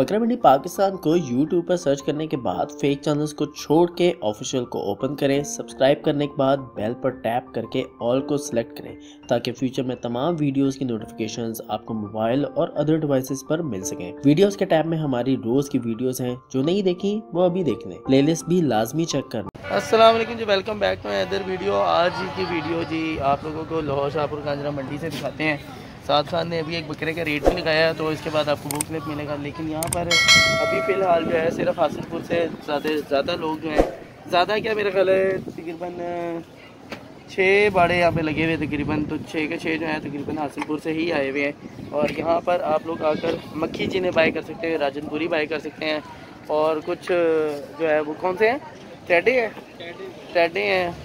बकरा मंडी पाकिस्तान को YouTube पर सर्च करने के बाद फेक चैनल्स को छोड़ के ऑफिशियल को ओपन करें। सब्सक्राइब करने के बाद बेल पर टैप करके ऑल को सिलेक्ट करें ताकि फ्यूचर में तमाम वीडियोस की नोटिफिकेशंस आपको मोबाइल और अदर डिवाइसेस पर मिल सकें। वीडियोस के टैब में हमारी रोज की वीडियोस हैं, जो नहीं देखी वो अभी देख लें। प्लेलिस्ट भी लाजमी चेक करना। अस्सलाम वालेकुम जी, welcome back to my other video. आज की वीडियो जी आप लोगों को लाहौर शाहपुर कांजरा मंडी से दिखाते हैं। साथ साथ ने अभी एक बकरे का रेट भी लगाया है, तो इसके बाद आपको बुक लेट मिलेगा। लेकिन यहाँ पर अभी फ़िलहाल जो है सिर्फ हासिलपुर से ज़्यादा लोग जो हैं, ज़्यादा क्या मेरा ख्याल है तकरीबन 6 बाड़े यहाँ पे लगे हुए तकरीबन, तो 6 के 6 जो है तकरीबन हासिलपुर से ही आए हुए हैं। और यहाँ पर आप लोग आकर मक्खी चीने बाय कर सकते हैं, राजनपुरी बाय कर सकते हैं, और कुछ जो है वो कौन से हैं, टैडे हैं,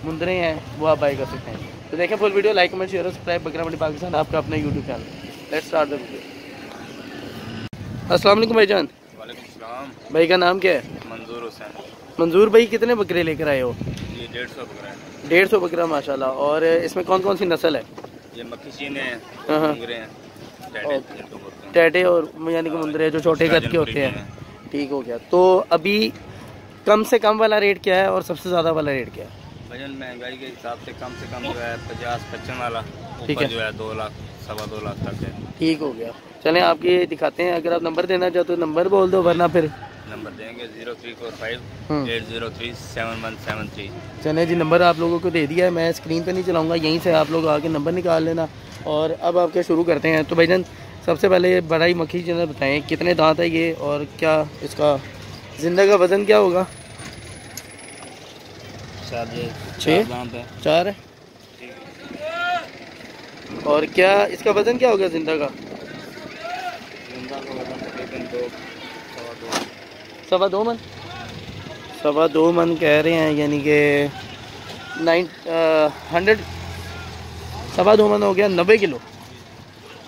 मुंदरे हैं, वो आप बाय कर सकते हैं। तो देखें full video, like comment share और सब्सक्राइब बकरा मंडी पाकिस्तान आपका अपना YouTube channel. Let's start the video. अस्सलाम वालेकुम भाईजान। वालेकुम सलाम। भाई का नाम क्या है? मंजूर हुसैन। मंजूर भाई, कितने बकरे लेकर आए हो? ये 150 बकरा है। 150 बकरा, माशाल्लाह। और इसमें कौन कौन सी नस्ल है? ये मक्खी चीने हैं, टैडे और यानी कि मुंदरे जो छोटे कद के होते हैं। ठीक हो गया। तो अभी कम से कम वाला रेट क्या है और सबसे ज़्यादा वाला रेट क्या है? वजन महंगाई के हिसाब से कम जो है 50-55 वाला, ठीक है, जो है 2 लाख, सवा 2 लाख तक है। ठीक हो गया। चलें आपके दिखाते हैं। अगर आप नंबर देना चाहते हो नंबर बोल दो, वरना फिर नंबर देंगे 0345-803-7173। चले जी, नंबर आप लोगों को दे दिया है, मैं स्क्रीन पे नहीं चलाऊंगा, यहीं से आप लोग आके नंबर निकाल लेना। और अब आपके शुरू करते हैं। तो भाईजान सबसे पहले बड़ाई मक्खी जना बताएँ, कितने दांत है ये और क्या इसका जिंदा का वजन क्या होगा? 4 है। और क्या इसका वजन क्या होगा जिंदा का? जिंदा का वजन तकरीबन 2-2.25 मन। 2.25 मन कह रहे हैं, यानी कि 100-2.25 मन हो गया, 90 किलो।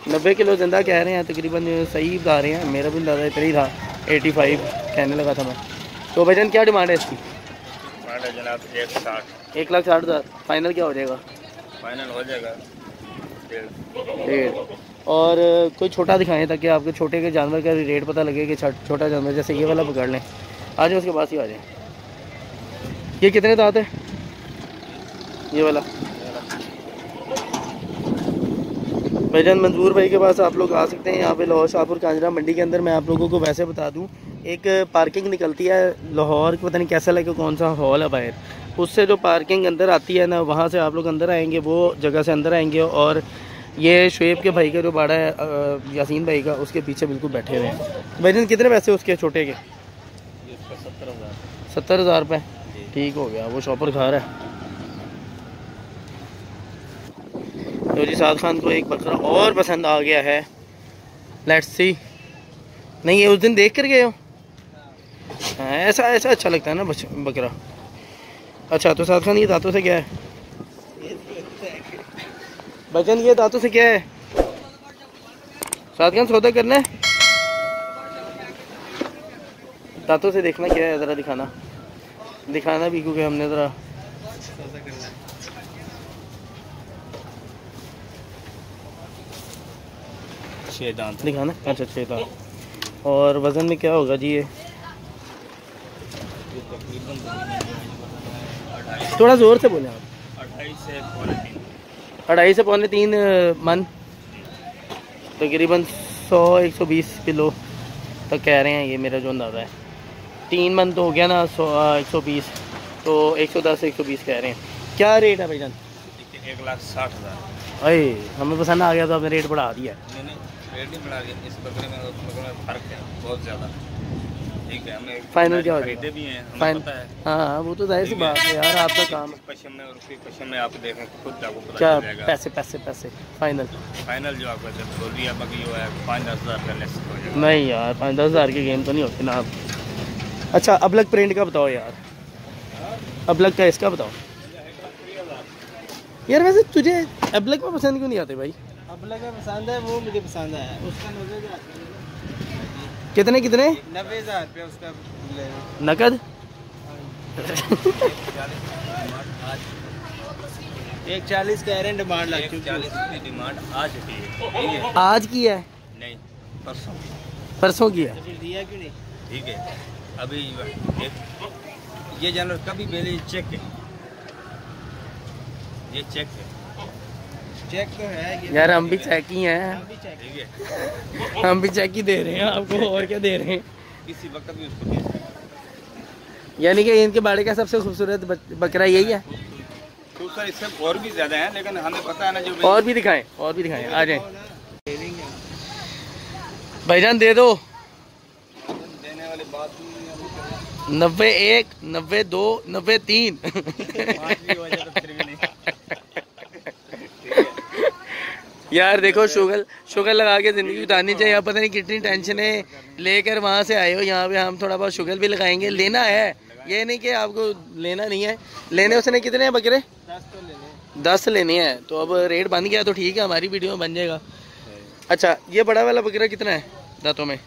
90 किलो जिंदा कह रहे हैं, तकरीबन सही बता रहे हैं, मेरा भी अंदाजा इतना ही था, 85 कहने लगा था मैं। तो वजन क्या डिमांड है इसकी? जनाब 1,60,000। फाइनल क्या हो जाएगा? फाइनल हो जाएगा 1.5। और कोई छोटा दिखाएं ताकि आपके छोटे के जानवर का रेट पता लगे कि छोटा जानवर जैसे ये वाला पकड़ लें। आ जाए उसके पास ही आ जाए। ये कितने दांत है ये वाला? भाईजान मंजूर भाई के पास आप लोग आ सकते हैं। यहाँ पे लाहौर शाहपुर कांजरा मंडी के अंदर मैं आप लोगों को वैसे बता दूँ, एक पार्किंग निकलती है लाहौर की, पता नहीं कैसा लगे कौन सा हॉल है बाहर, उससे जो पार्किंग अंदर आती है ना, वहाँ से आप लोग अंदर आएंगे, वो जगह से अंदर आएंगे। और ये शुएब के भाई का जो बाड़ा है, यासीन भाई का, उसके पीछे बिल्कुल बैठे हुए हैं। भाईजान कितने पैसे उसके छोटे के? 70,000 रुपये। ठीक हो गया। वो शॉपर खा रहा है। तो जी साद खान को एक बकरा और पसंद आ गया है। Let's see. नहीं ये उस दिन देख कर गए हो? हाँ, ऐसा अच्छा लगता है ना बकरा। अच्छा तो साथ खान ये दांतों से क्या है? बचन ये दांतों से क्या है? साथ खान सौदा करना है? दांतों से देखना क्या है, ज़रा दिखाना भी, क्योंकि हमने ज़रा दांत दिखाना। अच्छा 6 दांत। और वज़न में क्या होगा जी ये? थोड़ा ज़ोर से बोलें आप। 2.5 से 3.5 मन, तकरीबन 100-120 किलो तक कह रहे हैं, ये मेरा जो अंदाज़ा है। 3 मन तो हो गया ना, 100-120, तो 110-120 कह रहे हैं। क्या रेट है भाईजान? 1,60,000। अरे हमें पसंद आ गया तो आपने रेट बढ़ा दिया। इस बकरे में उस बकरे में फर्क है बहुत ज़्यादा। ठीक है, हमें फाइनल क्या हो गया भी हैं, हमें पता है। हाँ वो तो जाहिर सी बात है यार, आपका काम है। पश्चिम में आप देखें खुद आपको पता चलेगा। पैसे फाइनल जो आपका जब बोल दिया बाकी जो है 5-10 हज़ार का लेस हो जाएगा। नहीं यार 5-10 हज़ार की गेम तो नहीं होती ना आप। अच्छा अबलग प्रिंट का बताओ यार, अबलग का इसका बताओ यार। वैसे तुझे अबलग में पसंद क्यों नहीं आते भाई? अबलग में पसंद है, वो मुझे पसंद आया। उसका 90,000। कितने? 90,000 रुपया उसका नकद। एक 40 कह रहे हैं, डिमांड लग चुकी है। आज की है नहीं परसों। परसों की है, दिया क्यों नहीं? ठीक है, अभी ये जानवर कभी पहले चेक है, ये चेक है, चेक तो है ये यार, हम भी चेक ही हैं, हम भी चेक ही दे रहे हैं आपको, और क्या दे रहे हैं, किसी वक्त भी उसको दे सकते हैं। यानी कि इनके बाड़े का सबसे खूबसूरत बकरा यही है। खूबसूरत इससे और भी ज्यादा है, लेकिन हमें पता है ना, जो और भी दिखाएं, और भी दिखाएं, आ जाएं। भाईजान दे दो, देने वाले बात 91, 92, 93 यार देखो शुगर शुगर लगा के जिंदगी बितानी चाहिए। आप पता नहीं कितनी टेंशनें लेकर वहाँ से आए हो, यहाँ पे हम थोड़ा बहुत शुगर भी लगाएंगे। लेना है, ये नहीं कि आपको लेना नहीं है, लेने उसने कितने हैं बकरे? 10 लेने हैं, तो अब रेट बन गया तो ठीक है, हमारी वीडियो में बन जाएगा। अच्छा ये बड़ा वाला बकरा कितना है दांतों में?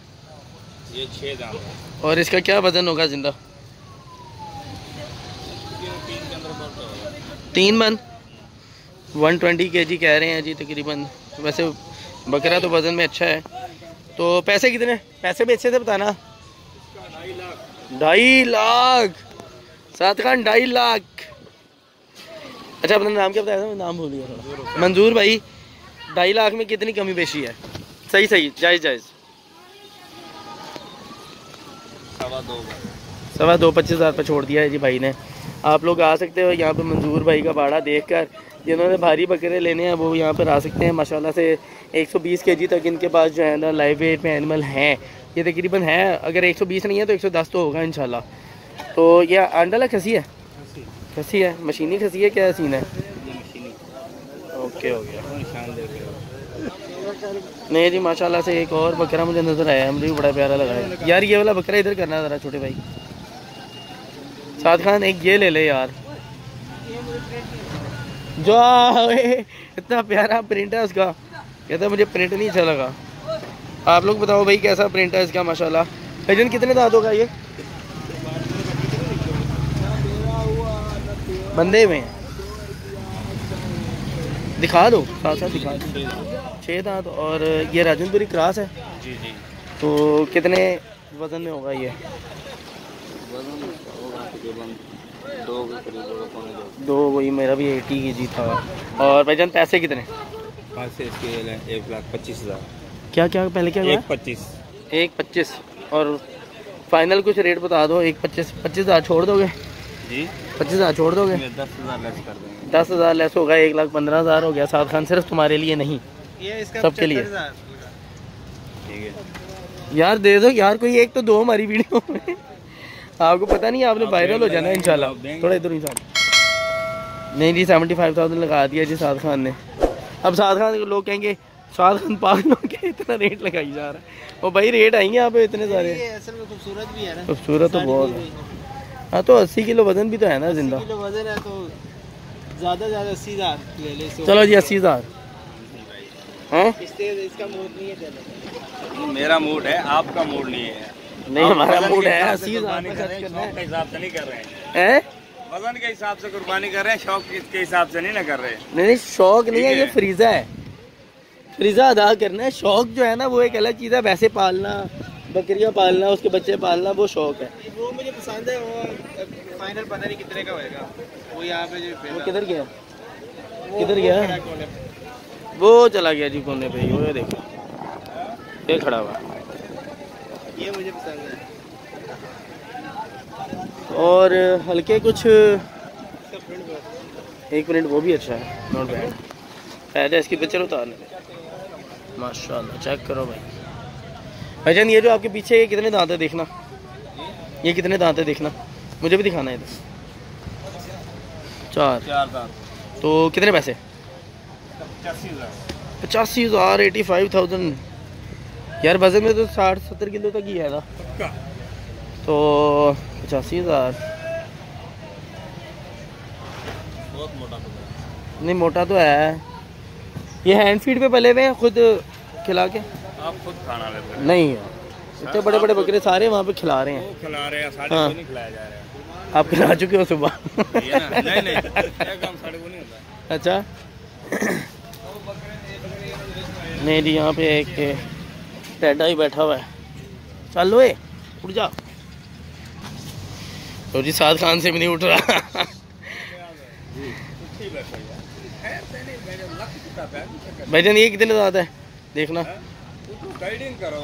ये 6 दांत है। और इसका क्या वजन होगा जिंदा? 3 मन 120 kg कह रहे हैं जी तकरीबन। वैसे बकरा तो वजन में अच्छा है। तो पैसे कितने? पैसे भी अच्छे से बताना। 2.5 लाख सात खान 2.5 लाख। अच्छा अपना नाम क्या बताया था? मैं नाम भूल गया। मंजूर भाई, 2.5 लाख में कितनी कमी पेशी है? सही सही, जायज़ जायज़। 2.25 25,000 पर छोड़ दिया है जी भाई ने। आप लोग आ सकते हो यहाँ पे मंजूर भाई का बाड़ा देखकर, जिन्होंने भारी बकरे लेने हैं वो यहाँ पर आ सकते हैं। माशाल्लाह से 120 केजी तक इनके पास जो है ना लाइव वेट में एनिमल हैं, ये तकरीबन है, अगर 120 नहीं है तो 110 तो होगा इंशाल्लाह। तो ये आंडल खसी है, खसी है, मशीनी खसी है, क्या हसीन है? ओके हो गया। नहीं जी माशाल्लाह से एक और बकरा मुझे नज़र आया, मुझे भी बड़ा प्यारा लगा है यार। ये वाला बकरा इधर करना ज़रा छोटे भाई साद खान, एक ये ले ले यार, जो इतना प्यारा प्रिंट है उसका। कहता मुझे प्रिंट नहीं अच्छा लगा। आप लोग बताओ भाई कैसा प्रिंट है इसका माशाल्लाह। भाईजन कितने दांत होगा ये बंदे में? दिखा दो साथ साथ, दिखा दो। 6 दांत। और ये राजनपुरी क्रॉस है जी जी। तो कितने वजन में होगा ये? दो, वही मेरा भी 80 kg था। और भाईजान पैसे कितने? पैसे इसके 1,25,000। क्या क्या पहले क्या हुआ? 1,25,000। और फाइनल कुछ रेट बता दो। 1,25,000 छोड़ दोगे जी? 25,000 छोड़ दोगे? 10,000 लेस कर देंगे। 10,000 लेस होगा, 1,15,000 हो गया साहब खान, सिर्फ तुम्हारे लिए नहीं, सबके लिए। ठीक है यार दे दो यार, कोई एक तो दो हमारी वीडियो में। आपको पता नहीं आपने वायरल हो जाना है इंशाल्लाह। थोड़ा इधर इंशाल्लाह। नहीं जी 75,000 लगा दिया जी साहब खान ने। अब साहब खान लोग कहेंगे साहब खान पागलों के इतना रेट लगाई जा रहा है। वो भाई रेट आएंगे यहाँ पे इतने सारे। खूबसूरत भी है, खूबसूरत तो बहुत है। हाँ तो 80 किलो वजन भी तो है ना जिंदा। वजन है तो ज़्यादा 80,000 ले ले। चलो जी 80,000। इसका मूड नहीं है, मेरा मूड है, आपका मूड नहीं है। नहीं हमारा मूड है। 80,000 हिसाब से नहीं कर रहे हैं, वजन के हिसाब से कुर्बानी कर रहे हैं, शौक के हिसाब से नहीं ना कर रहे। नहीं शौक नहीं है, ये फरीजा है, फरीजा अदा करना है। शौक जो है ना वो एक अलग चीज़ है। वैसे पालना, बकरियाँ पालना, उसके बच्चे पालना, वो शौक है, वो मुझे पसंद है। वो फाइनल पता नहीं कितने का होएगा। वो यहाँ पे जो किधर गया, किधर गया? वो चला गया जी कोने पे, ये देखो ये खड़ा हुआ, ये मुझे पसंद है। और हल्के कुछ एक मिनट, वो भी अच्छा है, नॉट बैड। पहले इसकी पिक्चर उतारने, माशाल्लाह चेक करो भाई। भाईजान ये जो आपके पीछे ये कितने दांत है देखना, ये कितने दांत है देखना, मुझे भी दिखाना है इधर। 4 दांत। तो कितने पैसे? 85,000। 85,000 यार, वजन में तो 60-70 किलो तक ही है ना, तो 85,000 बहुत मोटा तो नहीं, मोटा तो है। ये हैंड फीड पे पले हुए हैं, खुद खिला के आप खुद खाना लेते नहीं है। इतने बड़े बड़े बकरे सारे वहाँ पे खिला रहे हैं, वो खिला रहे हैं, साढ़े को नहीं खिलाया जा रहा है। आप खिला चुके हो सुबह? नहीं नहीं, काम साढ़े को नहीं होता। अच्छा नहीं जी, यहाँ पे एक पैडा ही बैठा हुआ है। चल ओए उठ जा। तो जी साद खान से भी नहीं उठ रहा। भाईजान ये कितने ज़्यादा है देखना, गाइडिंग करो।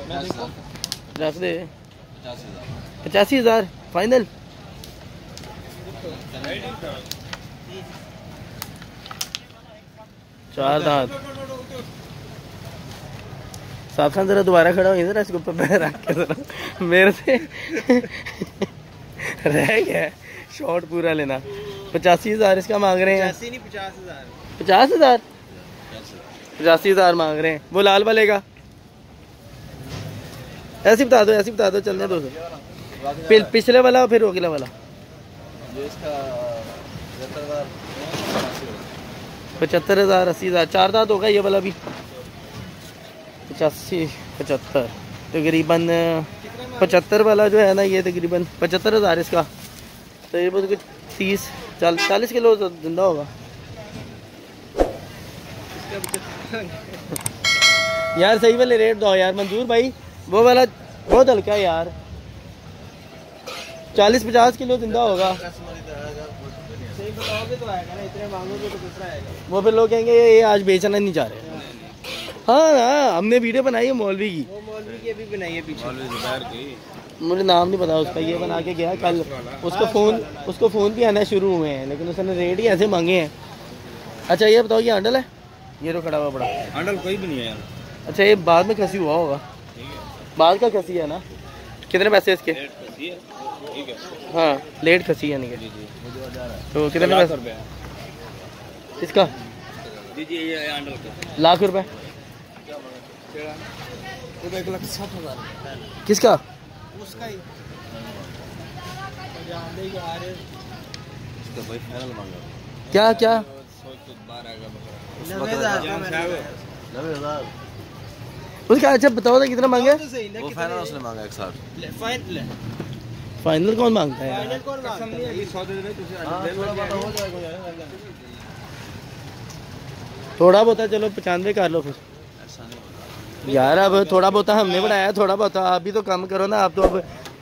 85,000 फाइनल। चार दांत साहब खान जरा दोबारा खड़ा हो जरा, इसके ऊपर पैर रख के जरा, मेरे से रह गया शॉट पूरा लेना। 85,000 इसका मांग रहे हैं। 50,000 मांग रहे हैं वो लाल वाले का। ऐसे बता दो, ऐसे बता दो, चलने दो। पिछले वाला फिर अगला वाला 75,000 80,000 चार दांत होगा ये वाला भी। 85 75 तकरीबन 75 वाला जो है ना ये तकरीबन 75,000 इसका। तो ये कुछ 30-40 किलो जिंदा होगा। यार सही वाले रेट दो यार मंजूर भाई, वो वाला बहुत हल्का है यार, 40-50 किलो जिंदा होगा। सही बताओगे तो आएगा ना, इतने मांगोगे तो दूसरा आएगा। वो फिर लोग कहेंगे ये आज बेचना नहीं चाह रहे। हाँ हाँ हमने वीडियो बनाई है मौलवी की, वो मौलवी की अभी बनाई है पीछे, मौलवी जुबैर की, मुझे नाम नहीं पता उसका। ये बना के गया कल, उसको फ़ोन भी आना शुरू हुए हैं, लेकिन उसने रेट ही ऐसे मांगे हैं। अच्छा ये बताओ ये हंडल है, ये तो खड़ा हुआ बड़ा हंडल कोई भी नहीं है। अच्छा ये बाद में खसी हुआ होगा, बाद का खसी है ना। कितने पैसे इसके? हाँ लेट खसी है। नहीं तो कितने पैसे इसका? लाख रुपए। किसका? उसका ही। क्या क्या 90,000 उसका। अच्छा बताओ ना कितना मांगे वो फाइनल? उसने मांगा 160। फाइनल कौन मांगता है यार? थोड़ा बहुत चलो 95 कर लो फिर यार। अब थोड़ा बहुत हमने बढ़ाया, थोड़ा बहुत आप भी तो कम करो ना। आप तो अब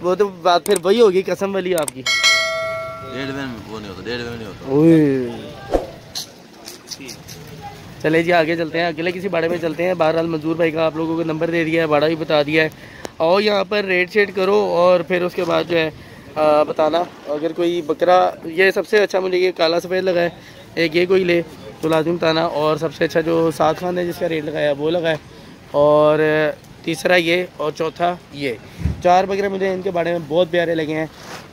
वो तो बात फिर वही होगी कसम वाली आपकी। 1.5 में नहीं होता। चले जी आगे चलते हैं, अगले किसी बाड़े में चलते हैं। बहरहाल मंजूर भाई का आप लोगों को नंबर दे दिया है, बाड़ा भी बता दिया है, और यहाँ पर रेट शेड करो और फिर उसके बाद जो है बताना। अगर कोई बकरा, ये सबसे अच्छा मुझे ये काला सफ़ेद लगाए, एक ये कोई ले तो लाजमी बताना। और सबसे अच्छा जो साथ खान है जिसका रेट लगाया वो लगाए, और तीसरा ये, और चौथा ये। चार बकरे मुझे इनके बारे में बहुत प्यारे लगे हैं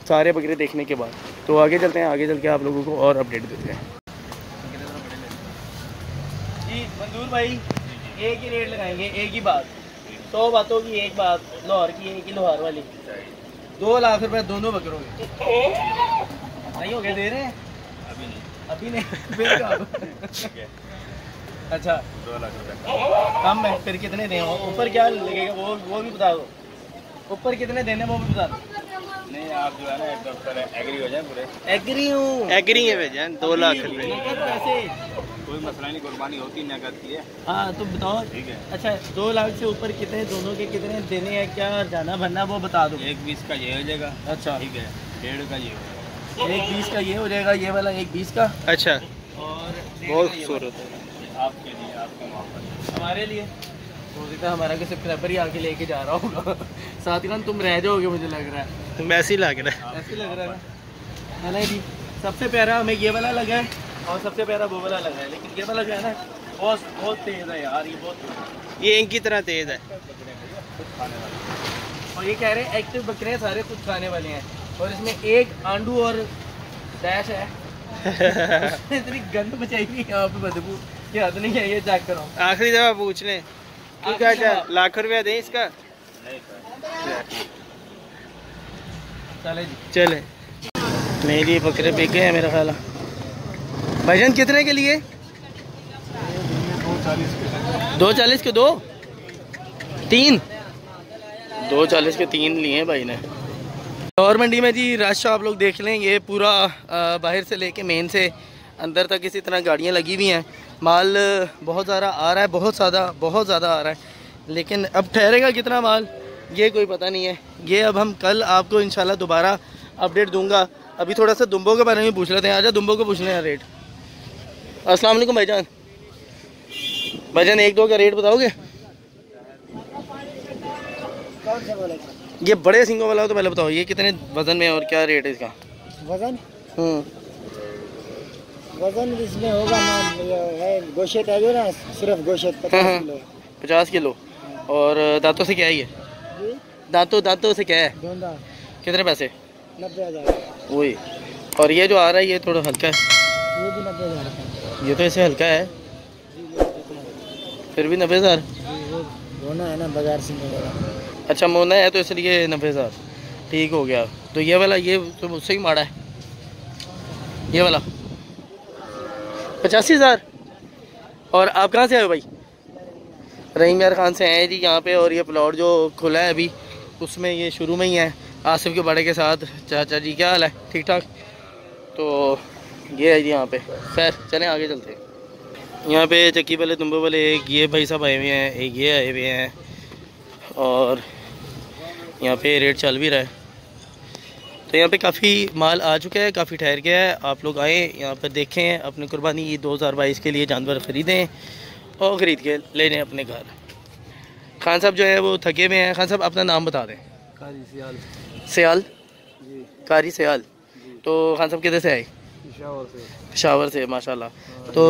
सारे बकरे देखने के बाद। तो आगे चलते हैं, आगे चल के आप लोगों को और अपडेट देते हैं। मंजूर भाई एक ही रेट लगाएंगे, एक ही बात, 100 बातों की एक बात, लाहौर की एक ही, लाहौर वाली। 2 लाख रुपए दोनों बकरों के नहीं हो गए? दे रहे हैं अभी नहीं अच्छा 2 लाख रुपए कम है फिर कितने दें? ऊपर क्या लगेगा वो भी बता दो, ऊपर कितने देने वो भी बता दो। नहीं आप जो है ना एकदम एग्री हो जाए पूरे। एग्री हूँ, एग्री है भाईजान 2 लाख रुपए। कोई मसला नहीं, कुर्बानी होती ना करती है। हाँ तो बताओ ठीक है। अच्छा 2 लाख से ऊपर कितने दोनों के कितने देने हैं, क्या जाना भरना वो बता दो। 1.20 का ये हो जाएगा। अच्छा ठीक है, 1.5 का ये हो जाएगा, 1.20 का ये हो जाएगा, ये वाला 1.20 का। अच्छा और बहुत खूबसूरत है आपके लिए, आपका मोहब्बत हमारे लिए। हो सकता है हमारा के सब्सक्राइबर ही आके लेके जा रहा होगा साथ ही, तुम रह जाओगे मुझे लग रहा है। तुम ऐसे ही लग रहा है, ऐसे लग रहा है ना जी। सबसे प्यारा हमें ये वाला लगा है और सबसे प्यारा वो वाला लगा है, लेकिन ये वाला जो है ना बहुत तेज़ है यार, ये बहुत, ये इनकी तरह तेज़ है। और ये कह रहे हैं एक्टिव बकरे हैं सारे, कुछ खाने वाले हैं, और इसमें एक आंडू और डैश है इतनी गंद मचाई हुई यहाँ पे, बदबू की हद नहीं है। ये चेक करो, आखिरी दफा पूछ लें लाख रुपया दें इसका। चले चले मेरी बकरे बिके हैं मेरा ख्याल। भाईजान कितने के लिए? 2.40 के 2 3 2.40 के 3 लिए हैं भाई ने। लाहौर मंडी में जी रश आप लोग देख लें, ये पूरा बाहर से लेके मेन से अंदर तक इसी तरह गाड़ियाँ लगी हुई हैं। माल बहुत ज़्यादा आ रहा है, बहुत ज़्यादा आ रहा है, लेकिन अब ठहरेगा कितना माल ये कोई पता नहीं है। ये अब हम कल आपको इंशाल्लाह दोबारा अपडेट दूंगा। अभी थोड़ा सा दुम्बों के बारे में पूछ लेते हैं। आजा दुम्बों को पूछ लें रेट। अस्सलाम वालेकुम भाईजान। भाईजान एक दो का रेट बताओगे? ये बड़े सिंगों वाला हो तो पहले बताओ ये कितने वजन में और क्या रेट है इसका? वजन वजन इसमें होगा गोशत है जो ना, सिर्फ गोशत 50 किलो। और दांतों से क्या है ये? दांतों से क्या है? कितने पैसे? 90,000। वही। और ये जो आ रहा है ये थोड़ा हल्का है, ये भी 90,000। ये तो ऐसे हल्का है फिर भी 90,000 है ना बाजार से। अच्छा मोना है तो इसलिए 90,000 ठीक हो गया। तो ये वाला ये तो मुझसे ही माड़ा है, ये वाला 85,000। और आप कहाँ से आए हो भाई? रहीम यार खान से आए जी यहाँ पे। और ये प्लॉट जो खुला है अभी उसमें ये शुरू में ही है आसिफ के बड़े के साथ। चाचा जी क्या हाल है? ठीक ठाक। तो ये है जी यहाँ पे। खैर चलें आगे चलते हैं। यहाँ पे चक्की वाले तुम्बे वाले एक ये भाई साहब आए हुए हैं, एक ये आए हुए हैं। और यहाँ पे रेट चल भी रहा है। तो यहाँ पे काफ़ी माल आ चुका है, काफ़ी ठहर गया है। आप लोग आए यहाँ पर देखें, अपनी कुर्बानी ये 2022 के लिए जानवर ख़रीदें और ख़रीद के ले लें अपने घर। खान साहब जो है वो थके हुए हैं। खान साहब अपना नाम बता दें। सयाल जी। कारी सयाल जी। तो खान साहब किधर से आए? पेशावर से। माशाल्लाह। तो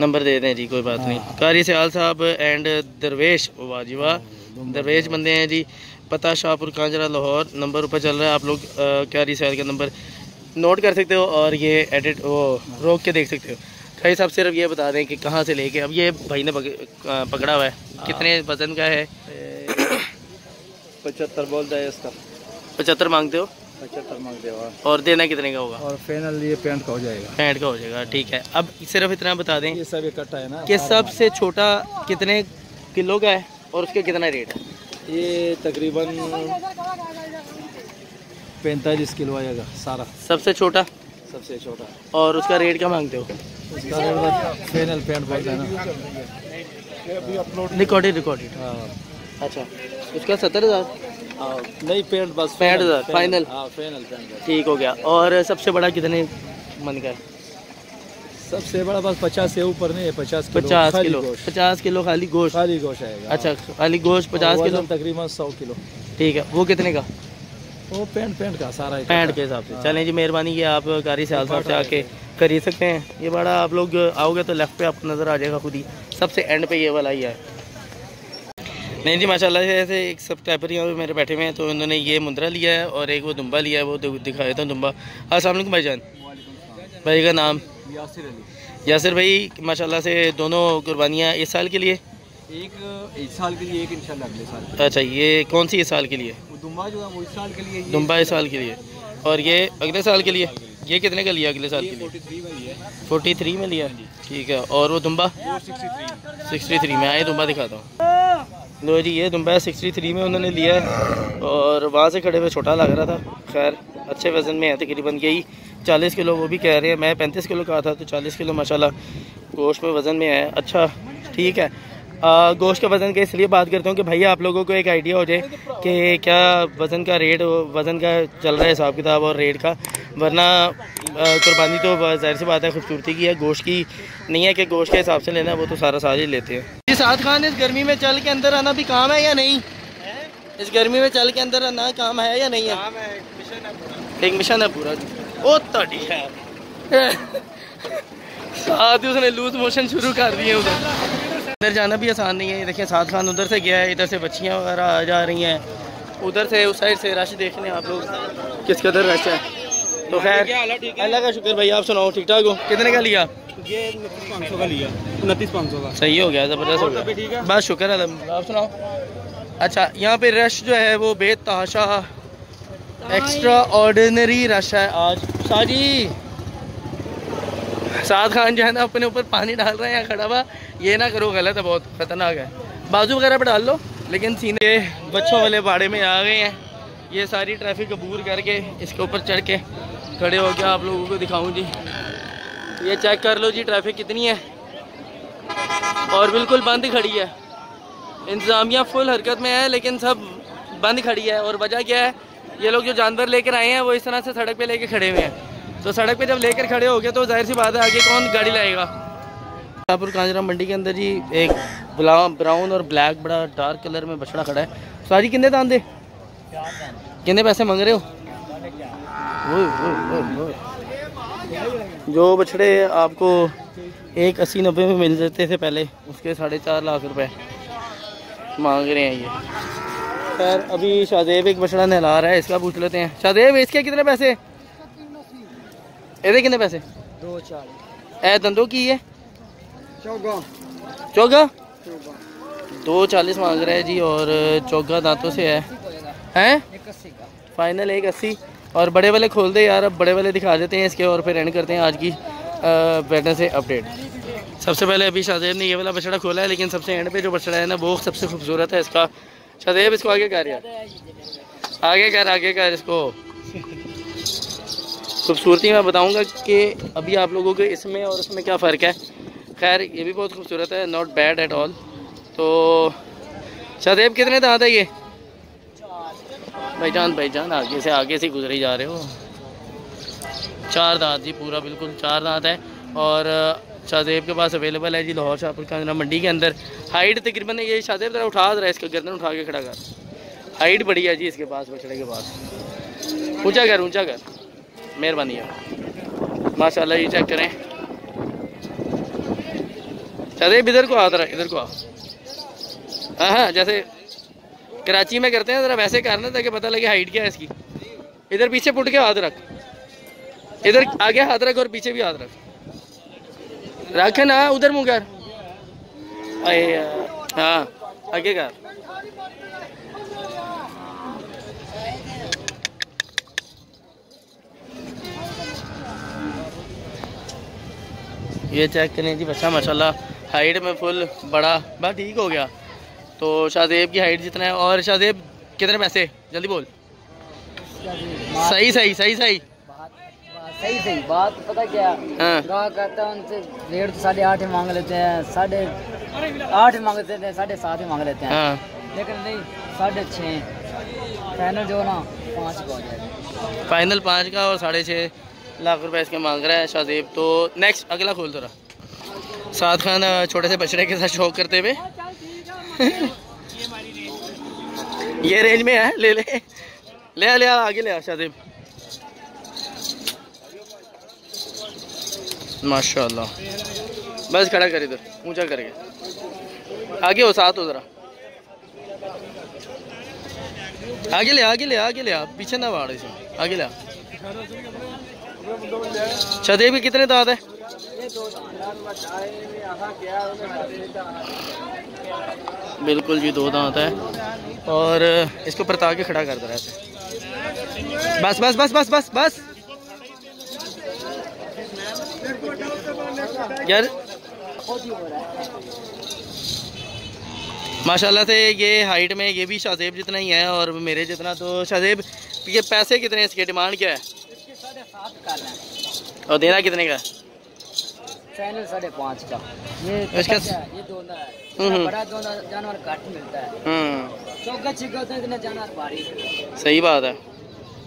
नंबर दे दें जी, कोई बात नहीं। कारी सयाल साहब एंड दरवेश, वाह जी वाह, दरवेश बंदे हैं जी। पता शाहपुर कांजरा लाहौर। नंबर ऊपर चल रहा है, आप लोग कारी सयाल का नंबर नोट कर सकते हो और ये एडिट वो रोक के देख सकते हो। कारी साहब सिर्फ ये बता दें कि कहाँ से लेके, अब ये भाई ने पकड़ा हुआ है, कितने वजन का है? 75 बोलता है इसका। 75 मांगते हो? 75 मांगते हो। और देना कितने का होगा? और फाइनल ये 65 का हो जाएगा। 65 का हो जाएगा, ठीक है। अब सिर्फ इतना बता दें, ये सब इकट्ठा है ना, कि सबसे छोटा कितने किलो का है और उसके कितना रेट है? ये तकरीबन 45 किलो आएगा सारा, सबसे छोटा। सबसे छोटा। और उसका रेट क्या मांगते हो? उसका रेट फाइनल 65 बोलता है ना। रिकॉर्डेड। अच्छा उसका 70,000 नहीं, पेंट बस 65,000 फाइनल। फाइनल ठीक हो गया। और सबसे बड़ा कितने मन का है? सबसे बड़ा बस 50 से ऊपर नहीं है, 50 किलो खाली गोश्त आएगा। अच्छा खाली गोश्त 50 किलो तकरीबन 100 किलो। ठीक है। वो कितने का? वो पेंट का सारा पेंट के हिसाब से। चलें जी मेहरबानी, ये आप कारी सयाल साहब से आके खरीद सकते हैं। ये बड़ा आप लोग आओगे तो लेफ्ट पे आपको नज़र आ जाएगा खुद ही, सबसे एंड पे ये वाला ही है। नहीं जी माशाल्लाह से ऐसे एक सब्सक्राइबर यहाँ पे मेरे बैठे हुए हैं, तो उन्होंने ये मुंदरा लिया है और एक वो दुम्बा लिया है, वो दिखाया था दुम्बा। अस्सलाम वालेकुम भाईजान। भाई का नाम? यासिर अली। यासिर भाई माशाल्लाह से दोनों कुर्बानियाँ इस साल के लिए, एक इस साल के लिए, एक इंशाल्लाह अगले साल। अच्छा ये कौन सी इस साल के लिए? दुम्बा जो है वो इस साल के लिए, दुम्बा इस साल के लिए, और ये अगले साल के लिए। ये कितने का लिया अगले साल के लिए? 43 में लिया। ठीक है। और वो दुम्बा 63 में आए। दुम्बा दिखाता हूँ। लो जी ये दुम्बा 63 में उन्होंने लिया है और वहाँ से खड़े हुए छोटा लग रहा था। खैर अच्छे वज़न में है, तकरीबन यही 40 किलो वो भी कह रहे हैं। मैं 35 किलो कहा था, तो 40 किलो माशाल्लाह गोश्त में वज़न में है। अच्छा ठीक है। गोश्त के वज़न के इसलिए बात करता हूँ कि भैया आप लोगों को एक आइडिया हो जाए कि क्या वज़न का रेट, वज़न का चल रहा है हिसाब किताब और रेट का। वरना कुर्बानी तो ज़ाहिर सी बात है खूबसूरती की है, गोश्त की नहीं है कि गोश्त के हिसाब से लेना, वो तो सारा ही लेते हैं। साथ खान इस गर्मी में चल के अंदर आना भी काम है या नहीं है? इस गर्मी में चल के अंदर आना काम है या नहीं है? काम है, एक मिशन है पूरा। ओ तड़ी है साथ ही उसने लूज मोशन शुरू कर दिए। उधर अंदर जाना भी आसान नहीं है। देखिए साथ खान उधर से गया है, इधर से बच्चियाँ वगैरह आ जा रही हैं, उधर से उस साइड से रश देख लें आप लोग किस कदर रश है। तो खैर अल्लाह का शुक्र। भाई आप सुनाओ ठीक ठाक हो? कितने का लिया? ये 29,500 का लिया। 29,500 का सही हो गया, ज़बरदस्त हो गया। बस शुक्र है। आप सुनाओ। अच्छा यहाँ पे रश जो है वो बेतहाशा एक्स्ट्रा ऑर्डिनरी रश है आज। साजी साद खान जो है ना अपने ऊपर पानी डाल रहे हैं खड़ा हुआ, ये ना करो गलत है, बहुत ख़तरनाक है। बाजू वगैरह पर डाल लो, लेकिन सीने बच्चों वाले बाड़े में आ गए हैं। ये सारी ट्रैफिक अबूर करके इसके ऊपर चढ़ के खड़े हो गया। आप लोगों को दिखाऊँ जी, ये चेक कर लो जी ट्रैफिक कितनी है और बिल्कुल बंद खड़ी है। इंतज़ामिया फुल हरकत में है लेकिन सब बंद खड़ी है। और वजह क्या है, ये लोग जो जानवर लेकर आए हैं वो इस तरह से सड़क पे लेकर खड़े हुए हैं। तो सड़क पे जब लेकर खड़े हो गए तो जाहिर सी बात है आगे कौन गाड़ी लाएगा। शाहपुर कांजरा मंडी के अंदर जी एक ब्राउन और ब्लैक बड़ा डार्क कलर में बछड़ा खड़ा है। सारी कितने दान दे, कितने पैसे मांग रहे हो? वो जो बछड़े आपको 180-90 में मिल जाते थे पहले, उसके 4.5 लाख रुपए मांग रहे हैं ये। सर अभी शादेब एक बछड़ा नहला रहा है, इसका पूछ लेते हैं। शादेब इसके कितने पैसे? कितने पैसे? 2.40। ए दंदो की है? चौगा 2.40 मांग रहा है जी, और चौगा दांतों से है। हैं फाइनल 1.80। और बड़े वाले खोल दे यार, अब बड़े वाले दिखा देते हैं इसके और फिर एंड करते हैं आज की बैठने से अपडेट। सबसे पहले अभी शादेब ने ये वाला बछड़ा खोला है, लेकिन सबसे एंड पे जो बछड़ा है ना वो सबसे खूबसूरत है। इसका शादेब इसको आगे कर यार, आगे कर इसको। खूबसूरती मैं बताऊंगा कि अभी आप लोगों के इसमें और उसमें क्या फ़र्क है। खैर ये भी बहुत खूबसूरत है, नॉट बैड एट ऑल। तो शादेब कितने दांत है ये? 4। भाईजान आगे से गुजरे जा रहे हो। 4 दांत जी, पूरा बिल्कुल 4 दांत है। और शाहजेब के पास अवेलेबल है जी लाहौर शाहपुर कांजरा मंडी के अंदर। हाइट तकरीबन ये शाहजेब जरा उठा रहा है, इसका गर्दन उठा के खड़ा कर। हाइट बड़ी है जी इसके पास, बछड़े के पास। ऊंचा कर मेहरबानी है। माशाल्लाह ये चेक करें। शाहजेब इधर को आ, जरा इधर को आ। हाँ, जैसे कराची में करते हैं ज़रा वैसे करना, ताकि पता लगे हाइट क्या है इसकी। इधर पीछे पुट के हाथ रख, इधर आगे हाथ रख और पीछे भी हाथ रख। रखे ना उधर मुँह कर, हाँ आगे कर। ये चेक करें जी बच्चा, माशाल्लाह हाइट में फुल बड़ा बड़ा ठीक हो गया। तो शाहजेब की हाइट जितना है। और शाहजेब कितने पैसे, जल्दी बोल। सही सही बात पता क्या, गाँव कहता है उनसे रेट 8.5 मांग लेते हैं, 8.5 मांग लेते हैं, 7.5 मांग लेते हैं। लेकिन नहीं, 6.5 फाइनल जो ना 5 का हो जाएगा। फाइनल 5 का और 6.5 लाख रुपए इसके मांग रहा है शाहजेब। तो नेक्स्ट अगला खोल दो रहा साद खान छोटे से बछड़े के साथ शौक करते हुए। ये रेंज में है, ले ले ले ले आगे ले शाहजेब। माशाल्लाह बस खड़ा कर, इधर ऊंचा करके आगे हो, साथ हो जरा। आगे ले पीछे ना वाड़, इसे आगे ले। शाहजेब भी कितने दांत है? 2 दांत बिल्कुल जी, 2 दांत है। और इसको परता के खड़ा कर दे रहा। बस यार माशाल्लाह से ये हाइट में ये भी शाहजेब जितना ही है और मेरे जितना। तो शाहजेब ये पैसे कितने, इसके डिमांड क्या है? 7.5 और देना कितने का? फाइनल 5.5 का। ये दोनों है, बड़ा दोनों जानवर काट मिलता है। चौका छिका तो इतना जानवर भारी। सही बात है,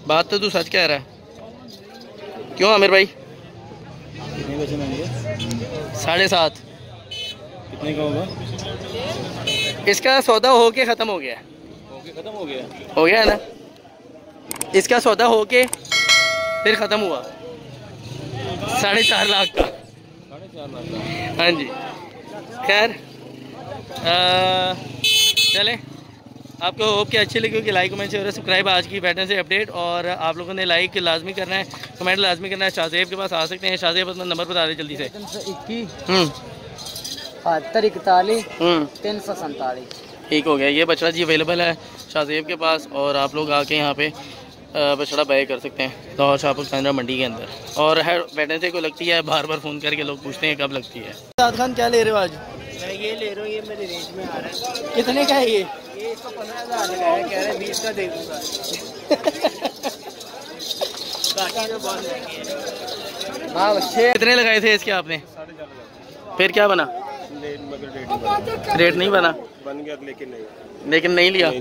बात तो तू सच कह रहा है। क्यों आमिर भाई 7.5 कितने का होगा? इसका सौदा होके ख़त्म हो गया, हो गया ना। इसका सौदा होके फिर ख़त्म हुआ 4.5 लाख का। हाँ जी, खैर चलें। आपको होप के अच्छी लगी होगी। लाइक कमेंट शेयर और सब्सक्राइब आज की बैठने से अपडेट। और आप लोगों ने लाइक लाजमी करना है, कमेंट लाजमी करना है। शाहजेब के पास आ सकते हैं। शाहजेब अपना नंबर बता दें जल्दी से। 321 71 41 347। ठीक हो गया, ये बछड़ा जी अवेलेबल है शाहजेब के पास। और आप लोग आके यहाँ पे बछड़ा बाय कर सकते हैं लाहौर शाहपुर कांजरा मंडी के अंदर। और है बैठने से को लगती है, बार फ़ोन करके लोग पूछते हैं कब लगती है। साद खान क्या ले रहे हो आज? मैं ये ले रहा हूँ, ये मेरे रेंज में आ रहा है। कितने का है ये? इसको 15,000 लगाया, कह रहे 20 का दे दूंगा। हाँ, कितने लगाए थे इसके आपने? फिर क्या बना? मगर रेट नहीं बना, बन गया लेकिन नहीं लिया।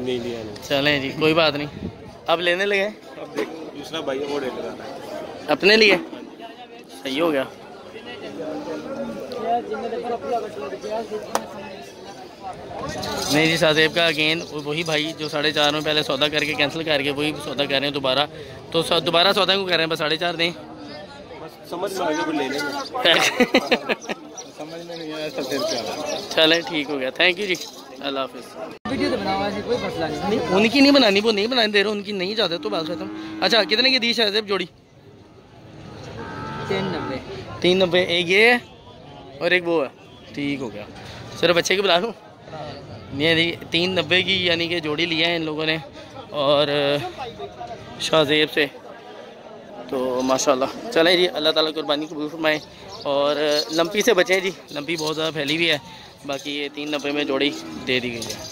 चलें जी, कोई बात नहीं। अब लेने लगे अब दूसरा भाई वो रेट लगाना है अपने लिए, सही हो गया। नहीं जी साहब का अगेन वही भाई जो 4.5 में पहले सौदा करके कैंसिल करके वही सौदा कर रहे हैं दोबारा, तो दोबारा सौदा क्यों कर रहे हैं? बस 4.5 दें, समझ में ले लें। चलें ठीक हो गया, थैंक यू जी, अल्लाह हाफिज़। वीडियो तो बना हुआ है, कोई मसला नहीं। उनकी नहीं बनानी, वो नहीं बनाने दे रहे, उनकी नहीं चाहते तो बात खत्म। अच्छा कितने की दी शायद जोड़ी? 390। एक ये है और एक वो है, ठीक हो गया। सिर्फ बच्चे की बुला लूँ, नहीं 390 की यानी कि जोड़ी लिया है इन लोगों ने और शाहजेब से, तो माशाल्लाह। चलें जी, अल्लाह ताला कुर्बानी कबूल फरमाए और लम्पी से बचें जी, लम्पी बहुत ज़्यादा फैली हुई है। बाकी ये 390 में जोड़ी दे दी गई है।